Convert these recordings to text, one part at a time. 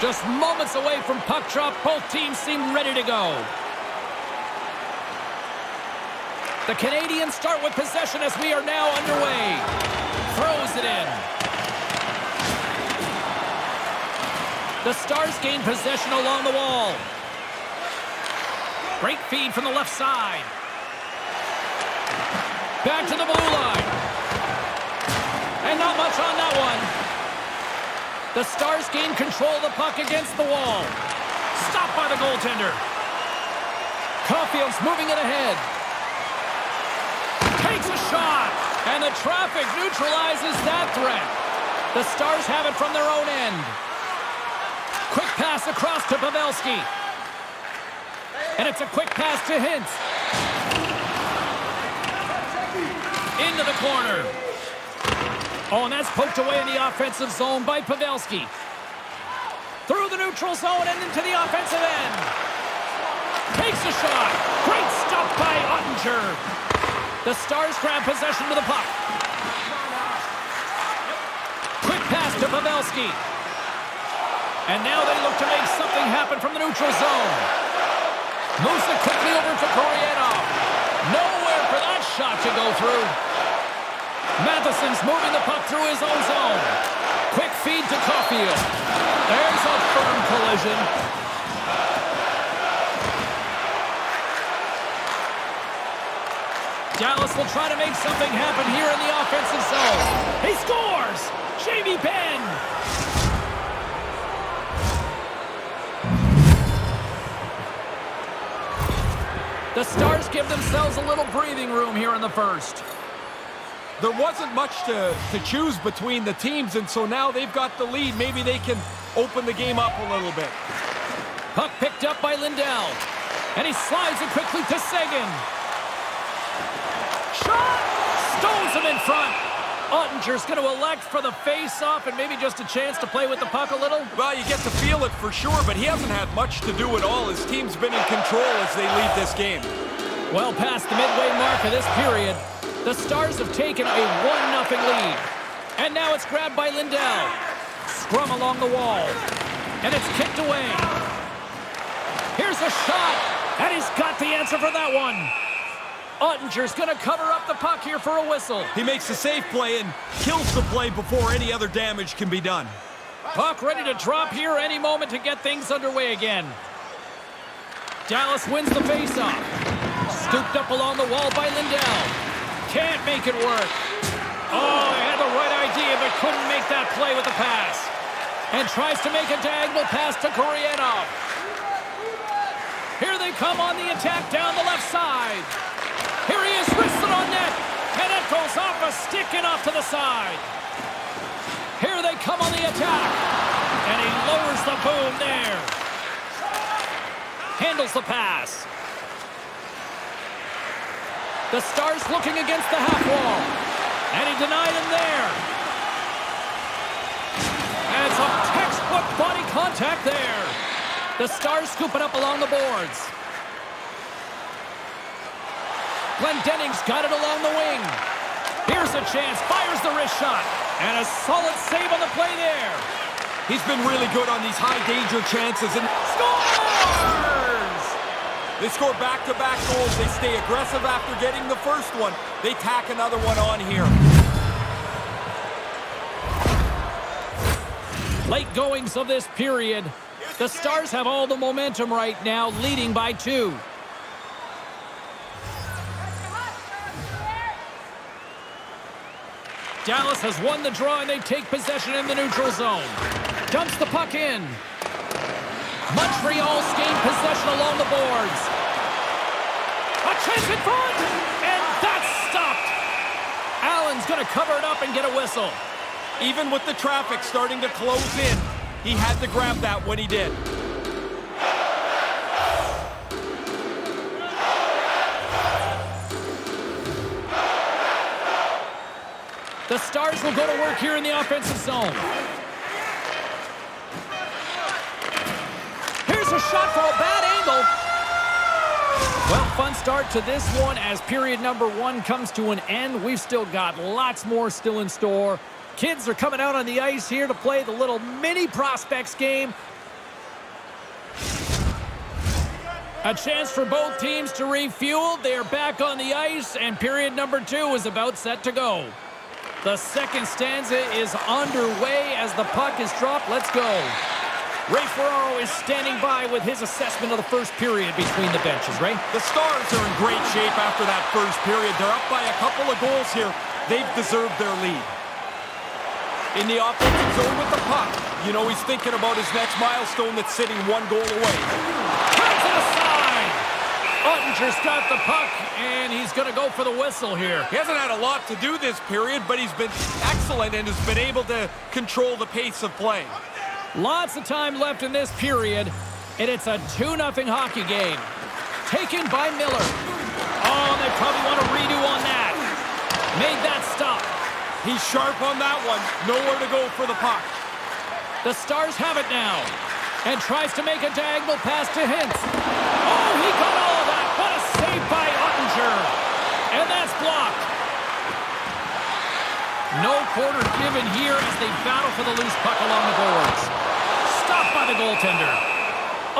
Just moments away from puck drop, both teams seem ready to go. The Canadiens start with possession as we are now underway. Throws it in. The Stars gain possession along the wall. Great feed from the left side. Back to the blue line. And not much on that one. The Stars gain control of the puck against the wall. Stopped by the goaltender. Caulfield's moving it ahead. Takes a shot. And the traffic neutralizes that threat. The Stars have it from their own end. Quick pass across to Pavelski. And it's a quick pass to Hintz. Into the corner. Oh, and that's poked away in the offensive zone by Pavelski. Through the neutral zone and into the offensive end. Takes a shot. Great stop by Oettinger. The Stars grab possession to the puck. Quick pass to Pavelski. And now they look to make something happen from the neutral zone. Moves it quickly over to Corriano. Nowhere for that shot to go through. Matheson's moving the puck through his own zone. Quick feed to Caufield. There's a firm collision. Dallas will try to make something happen here in the offensive zone. He scores! Jamie Benn! The Stars give themselves a little breathing room here in the first. There wasn't much to choose between the teams, and so now they've got the lead. Maybe they can open the game up a little bit. Puck picked up by Lindell, and he slides it quickly to Sagan. Shot! Stones him in front. Oettinger's going to elect for the face-off and maybe just a chance to play with the puck a little. Well, you get to feel it for sure, but he hasn't had much to do at all. His team's been in control as they lead this game. Well past the midway mark of this period. The Stars have taken a 1-0 lead. And now it's grabbed by Lindell. Scrum along the wall. And it's kicked away. Here's a shot. And he's got the answer for that one. Oettinger's going to cover up the puck here for a whistle. He makes a safe play and kills the play before any other damage can be done. Puck ready to drop here any moment to get things underway again. Dallas wins the faceoff. Scooped up along the wall by Lindell. Can't make it work. Oh, he had the right idea, but couldn't make that play with the pass. And tries to make a diagonal pass to Korianov. Here they come on the attack down the left side. Here he is, wristed on net. And it goes off a stick and off to the side. Here they come on the attack. And he lowers the boom there. Handles the pass. The Stars looking against the half wall. And he denied him there. And some textbook body contact there. The Stars scoop it up along the boards. Glenn Dennings got it along the wing. Here's a chance. Fires the wrist shot. And a solid save on the play there. He's been really good on these high-danger chances. And scores! They score back-to-back goals. They stay aggressive after getting the first one. They tack another one on here. Late goings of this period. The Stars have all the momentum right now, leading by 2. Dallas has won the draw, and they take possession in the neutral zone. Dumps the puck in. Montreal's gained possession along the boards. A chance in front, and that's stopped. Allen's going to cover it up and get a whistle. Even with the traffic starting to close in, he had to grab that when he did. The Stars will go to work here in the offensive zone. A shot for a bad angle. Well, fun start to this one as period number 1 comes to an end. We've still got lots more still in store. Kids are coming out on the ice here to play the little mini prospects game. A chance for both teams to refuel. They are back on the ice, and period number 2 is about set to go. The second stanza is underway as the puck is dropped. Let's go. Ray Ferraro is standing by with his assessment of the first period between the benches, Ray. The Stars are in great shape after that first period. They're up by a couple of goals here. They've deserved their lead. In the offensive zone with the puck, you know he's thinking about his next milestone that's sitting one goal away. Oettinger's got the puck, and he's going to go for the whistle here. He hasn't had a lot to do this period, but he's been excellent and has been able to control the pace of play. Lots of time left in this period, and it's a 2-0 hockey game. Taken by Miller. Oh, they probably want to redo on that. Made that stop. He's sharp on that one. Nowhere to go for the puck. The Stars have it now, and tries to make a diagonal pass to Hintz. Oh, he got all of that. What a save by Oettinger. And that's blocked. No quarter given here as they battle for the loose puck along the boards. Stopped by the goaltender.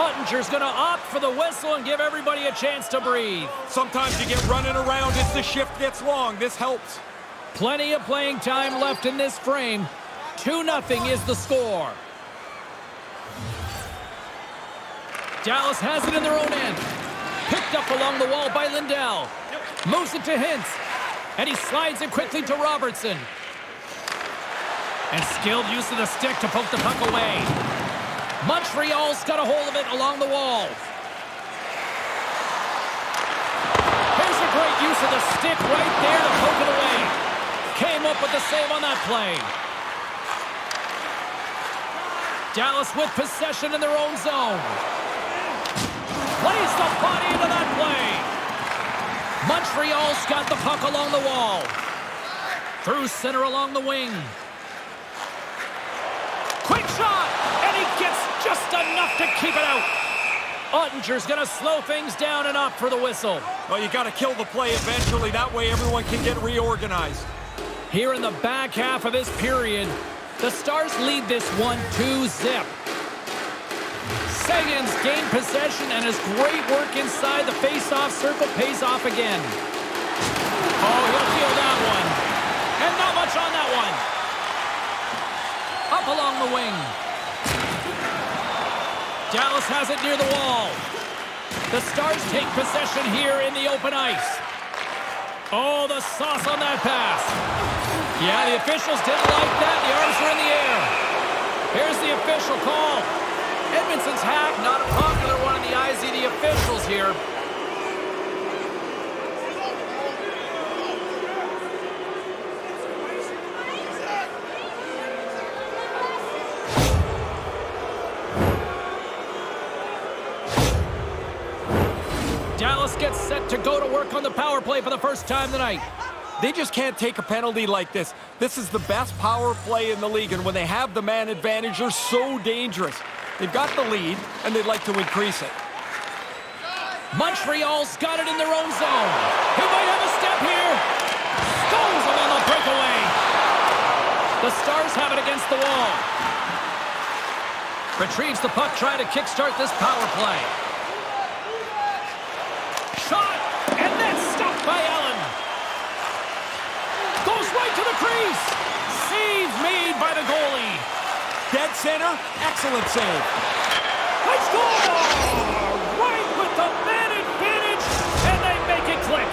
Oettinger's going to opt for the whistle and give everybody a chance to breathe. Sometimes you get running around if the shift gets long. This helps. Plenty of playing time left in this frame. 2-0 is the score. Dallas has it in their own end. Picked up along the wall by Lindell. Moves it to Hintz. And he slides it quickly to Robertson. And skilled use of the stick to poke the puck away. Montreal's got a hold of it along the wall. Here's a great use of the stick right there to poke it away. Came up with the save on that play. Dallas with possession in their own zone. Plays the body into that play. Montreal's got the puck along the wall. Through center along the wing. Quick shot! And he gets just enough to keep it out. Oettinger's going to slow things down and opt for the whistle. Well, you got to kill the play eventually. That way everyone can get reorganized. Here in the back half of this period, the Stars lead this 1-2 zip. Sagan's gained possession, and his great work inside the face-off circle pays off again. Oh, he'll feel that one. And not much on that one. Up along the wing. Dallas has it near the wall. The Stars take possession here in the open ice. Oh, the sauce on that pass. Yeah, the officials didn't like that. The arms are in the air. Here's the official call. Edmondson's hack, not a popular one in the eyes of the officials here. Dallas gets set to go to work on the power play for the first time tonight. They just can't take a penalty like this. This is the best power play in the league, and when they have the man advantage, they're so dangerous. They've got the lead, and they'd like to increase it. Montreal's got it in their own zone. He might have a step here. Stones on the breakaway. The Stars have it against the wall. Retrieves the puck, trying to kickstart this power play. Shot, and that's stopped by Allen. Goes right to the crease. Save made by the goalie. Dead center, excellent save. They score! Right with the man advantage, and they make it click.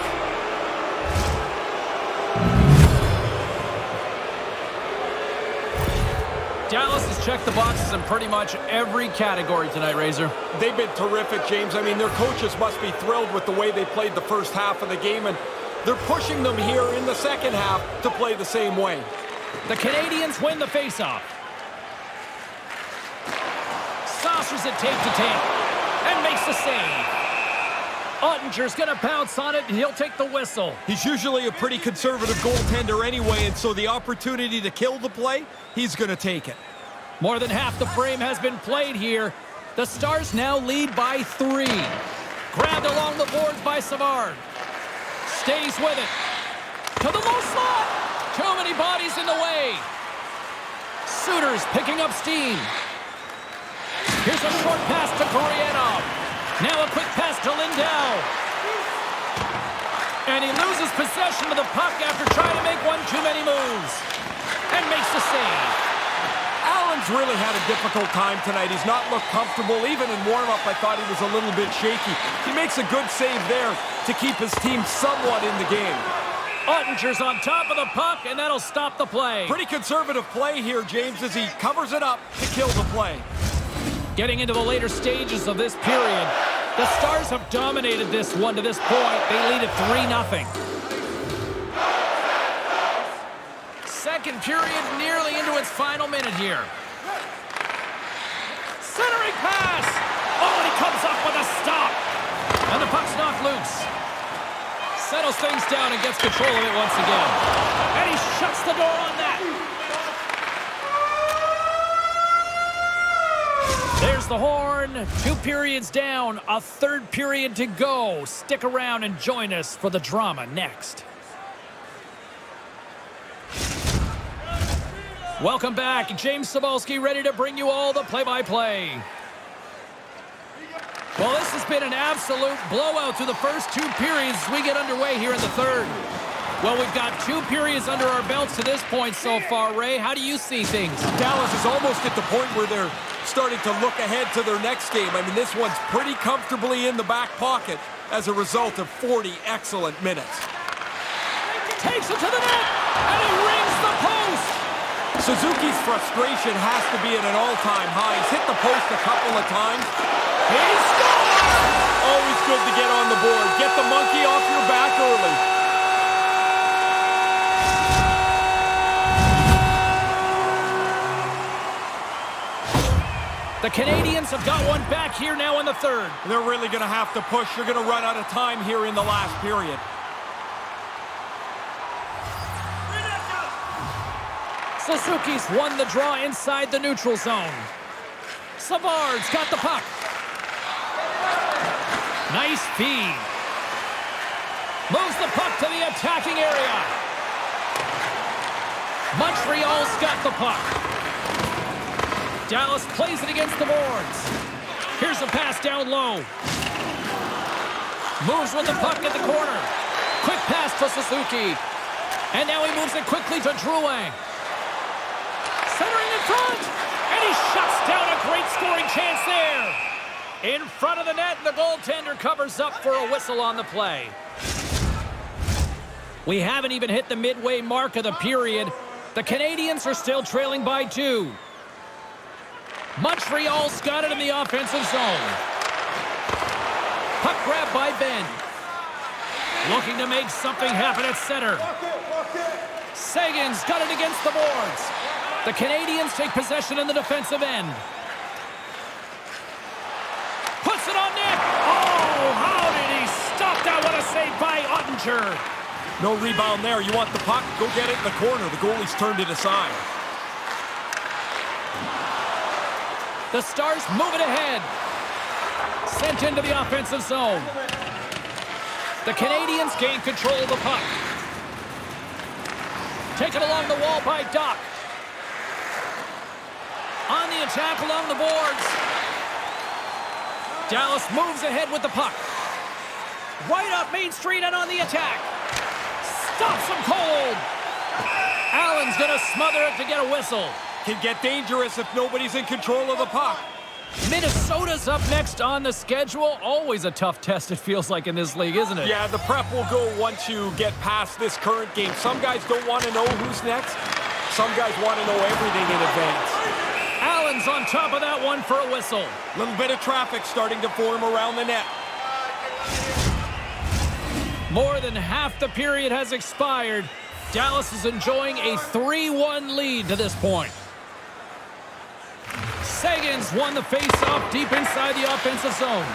Dallas has checked the boxes in pretty much every category tonight, Razor. They've been terrific, James. I mean, their coaches must be thrilled with the way they played the first half of the game, and they're pushing them here in the second half to play the same way. The Canadiens win the faceoff. Saucers it tape to tape and makes the save. Oettinger's going to pounce on it, and he'll take the whistle. He's usually a pretty conservative goaltender anyway, and so the opportunity to kill the play, he's going to take it. More than half the frame has been played here. The Stars now lead by 3. Grabbed along the boards by Savard. Stays with it. To the low slot. Too many bodies in the way. Suter's picking up steam. Here's a short pass to Corriano. Now a quick pass to And he loses possession of the puck after trying to make one too many moves. And makes the save. Allen's really had a difficult time tonight. He's not looked comfortable. Even in warm-up, I thought he was a little bit shaky. He makes a good save there to keep his team somewhat in the game. Oettinger's on top of the puck, and that'll stop the play. Pretty conservative play here, James, as he covers it up to kill the play. Getting into the later stages of this period, the Stars have dominated this one to this point. They lead it 3-0. Second period nearly into its final minute here. Centering pass! Oh, and he comes up with a stop! And the puck's knocked loose. Settles things down and gets control of it once again. And he shuts the door on that. There's the horn. 2 periods down. A third period to go. Stick around and join us for the drama next. Welcome back. James Cybulski ready to bring you all the play-by-play. Well, this has been an absolute blowout through the first 2 periods as we get underway here in the third. Well, we've got 2 periods under our belts to this point so far, Ray. How do you see things? Dallas is almost at the point where they're starting to look ahead to their next game. I mean, this one's pretty comfortably in the back pocket as a result of 40 excellent minutes. Takes it to the net, and he rings the post! Suzuki's frustration has to be at an all-time high. He's hit the post a couple of times. He scores! Always good to get on the board. Get the monkey off your back early. The Canadiens have got one back here now in the third. They're really going to have to push. You're going to run out of time here in the last period. Suzuki's won the draw inside the neutral zone. Savard's got the puck. Nice feed. Moves the puck to the attacking area. Montreal's got the puck. Dallas plays it against the boards. Here's a pass down low. Moves with the puck at the corner. Quick pass to Suzuki. And now he moves it quickly to Drouin. Centering in front. And he shuts down a great scoring chance there. In front of the net, and the goaltender covers up for a whistle on the play. We haven't even hit the midway mark of the period. The Canadiens are still trailing by 2. Montreal's got it in the offensive zone. Puck grab by Benn. Looking to make something happen at center. Sagan's got it against the boards. The Canadiens take possession in the defensive end. Puts it on net. Oh, how did he stop that? What a save by Oettinger. No rebound there. You want the puck? Go get it in the corner. The goalie's turned it aside. The Stars move it ahead. Sent into the offensive zone. The Canadiens gain control of the puck. Taken along the wall by Doc. On the attack along the boards. Dallas moves ahead with the puck. Right up Main Street and on the attack. Stops him cold. Allen's going to smother it to get a whistle. Can get dangerous if nobody's in control of the puck. Minnesota's up next on the schedule. Always a tough test, it feels like, in this league, isn't it? Yeah, the prep will go once you get past this current game. Some guys don't want to know who's next. Some guys want to know everything in advance. Allen's on top of that one for a whistle. Little bit of traffic starting to form around the net. More than half the period has expired. Dallas is enjoying a 3-1 lead to this point. Sagan's won the face-off deep inside the offensive zone.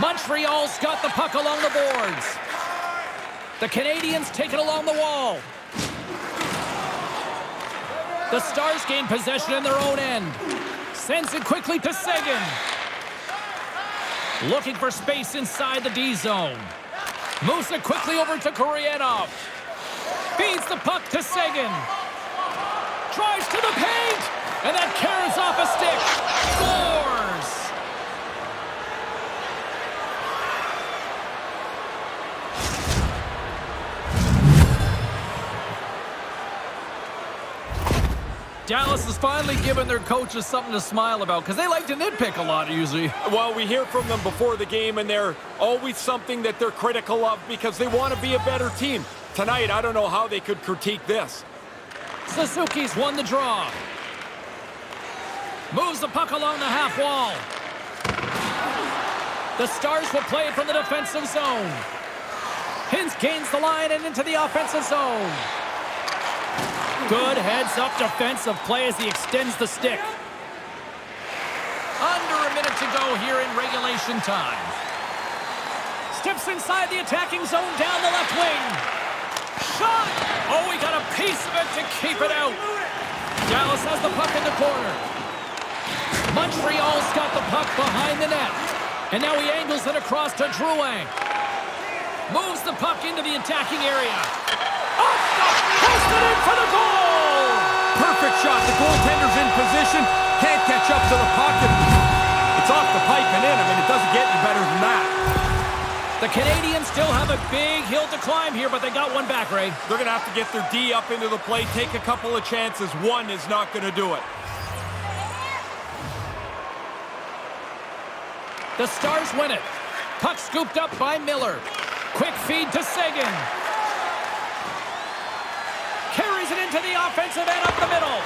Montreal's got the puck along the boards. The Canadiens take it along the wall. The Stars gain possession in their own end. Sends it quickly to Seguin. Looking for space inside the D zone. Moves it quickly over to Korianov. Feeds the puck to Seguin. Drives to the paint. And that carries off a stick. Scores! Dallas has finally given their coaches something to smile about, because they like to nitpick a lot usually. Well, we hear from them before the game, and they're always something that they're critical of because they want to be a better team. Tonight, I don't know how they could critique this. Suzuki's won the draw. Moves the puck along the half wall. The Stars will play from the defensive zone. Hintz gains the line and into the offensive zone. Good heads-up defensive play as he extends the stick. Under a minute to go here in regulation time. Steps inside the attacking zone down the left wing. Shot! Oh, he got a piece of it to keep it out. Dallas has the puck in the corner. Montreal's got the puck behind the net. And now he angles it across to Drouin. Moves the puck into the attacking area. Up the posted in for the goal! Perfect shot. The goaltender's in position. Can't catch up to the pocket. It's off the pipe and in. I mean, it doesn't get any better than that. The Canadiens still have a big hill to climb here, but they got one back, Ray. They're going to have to get their D up into the play, take a couple of chances. One is not going to do it. The Stars win it. Puck scooped up by Miller. Quick feed to Sagan. Carries it into the offensive end up the middle.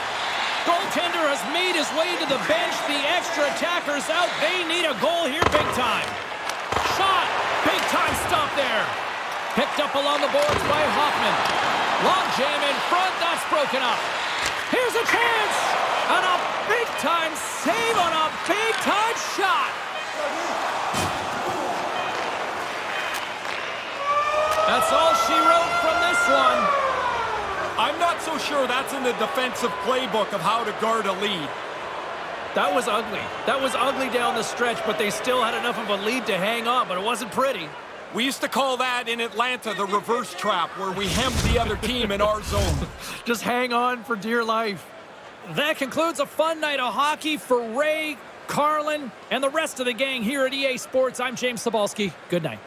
Goaltender has made his way to the bench. The extra attacker's out. They need a goal here big time. Shot. Big time stop there. Picked up along the boards by Hoffman. Long jam in front. That's broken up. Here's a chance. And a big time save on a big time shot. That's all she wrote from this one. I'm not so sure that's in the defensive playbook of how to guard a lead. That was ugly. That was ugly down the stretch, but they still had enough of a lead to hang on, but it wasn't pretty. We used to call that in Atlanta the reverse trap, where we hem the other team in our zone. Just hang on for dear life. That concludes a fun night of hockey for Ray Carlin and the rest of the gang here at EA Sports. I'm James Cybulski. Good night.